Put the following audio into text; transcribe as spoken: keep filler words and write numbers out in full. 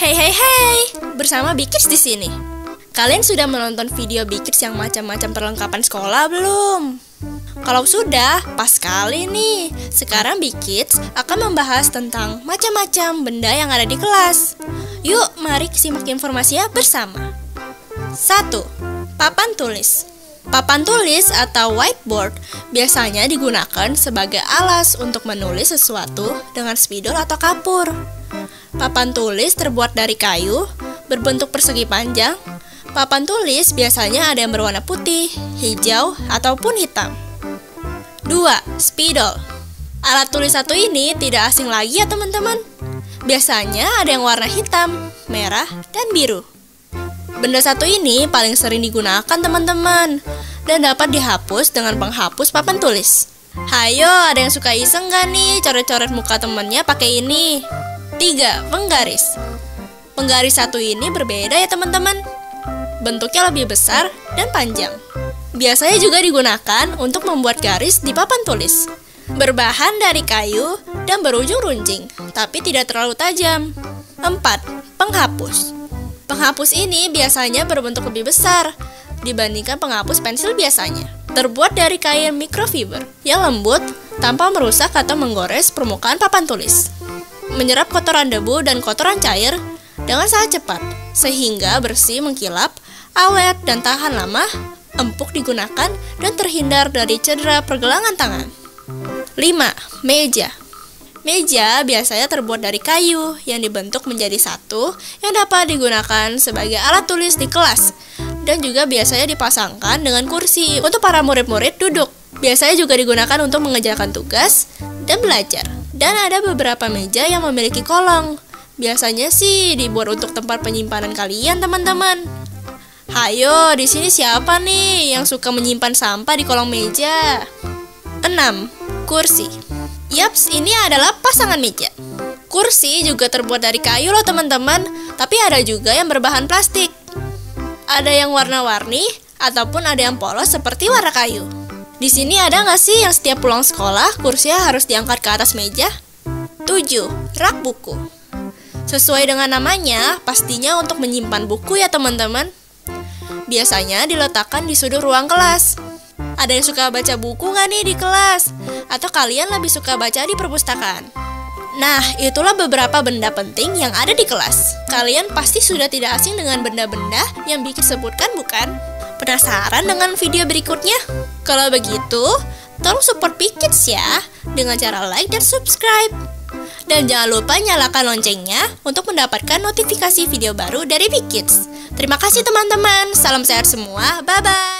Hey hey hey, bersama Bie Kids di sini. Kalian sudah menonton video Bie Kids yang macam-macam perlengkapan sekolah belum? Kalau sudah, pas sekali nih. Sekarang Bie Kids akan membahas tentang macam-macam benda yang ada di kelas. Yuk, mari simak informasinya bersama. satu. Papan tulis. Papan tulis atau whiteboard biasanya digunakan sebagai alas untuk menulis sesuatu dengan spidol atau kapur. Papan tulis terbuat dari kayu, berbentuk persegi panjang. Papan tulis biasanya ada yang berwarna putih, hijau, ataupun hitam. dua. Spidol. Alat tulis satu ini tidak asing lagi ya teman-teman. Biasanya ada yang warna hitam, merah, dan biru. Benda satu ini paling sering digunakan teman-teman dan dapat dihapus dengan penghapus papan tulis. Hayo, ada yang suka iseng gak nih coret-coret muka temennya pakai ini? Tiga. Penggaris. Penggaris satu ini berbeda ya teman-teman. Bentuknya lebih besar dan panjang. Biasanya juga digunakan untuk membuat garis di papan tulis. Berbahan dari kayu dan berujung runcing, tapi tidak terlalu tajam. Empat. Penghapus. Penghapus ini biasanya berbentuk lebih besar dibandingkan penghapus pensil biasanya. Terbuat dari kain microfiber yang lembut tanpa merusak atau menggores permukaan papan tulis. Menyerap kotoran debu dan kotoran cair dengan sangat cepat, sehingga bersih, mengkilap, awet, dan tahan lama, empuk digunakan, dan terhindar dari cedera pergelangan tangan. lima. Meja. Meja biasanya terbuat dari kayu yang dibentuk menjadi satu yang dapat digunakan sebagai alat tulis di kelas dan juga biasanya dipasangkan dengan kursi untuk para murid-murid duduk. Biasanya juga digunakan untuk mengerjakan tugas dan belajar. Dan ada beberapa meja yang memiliki kolong. Biasanya sih dibuat untuk tempat penyimpanan kalian teman-teman. Hayo, di sini siapa nih yang suka menyimpan sampah di kolong meja? enam. Kursi. Yaps, ini adalah pasangan meja. Kursi juga terbuat dari kayu loh teman-teman, tapi ada juga yang berbahan plastik. Ada yang warna-warni, ataupun ada yang polos seperti warna kayu. Di sini ada nggak sih yang setiap pulang sekolah, kursinya harus diangkat ke atas meja? tujuh. Rak buku. Sesuai dengan namanya, pastinya untuk menyimpan buku ya teman-teman. Biasanya diletakkan di sudut ruang kelas. Ada yang suka baca buku nggak nih di kelas? Atau kalian lebih suka baca di perpustakaan? Nah, itulah beberapa benda penting yang ada di kelas. Kalian pasti sudah tidak asing dengan benda-benda yang Bie Kids sebutkan, bukan? Penasaran dengan video berikutnya? Kalau begitu, tolong support Bie Kids ya dengan cara like dan subscribe. Dan jangan lupa nyalakan loncengnya untuk mendapatkan notifikasi video baru dari Bie Kids. Terima kasih teman-teman. Salam sehat semua. Bye-bye.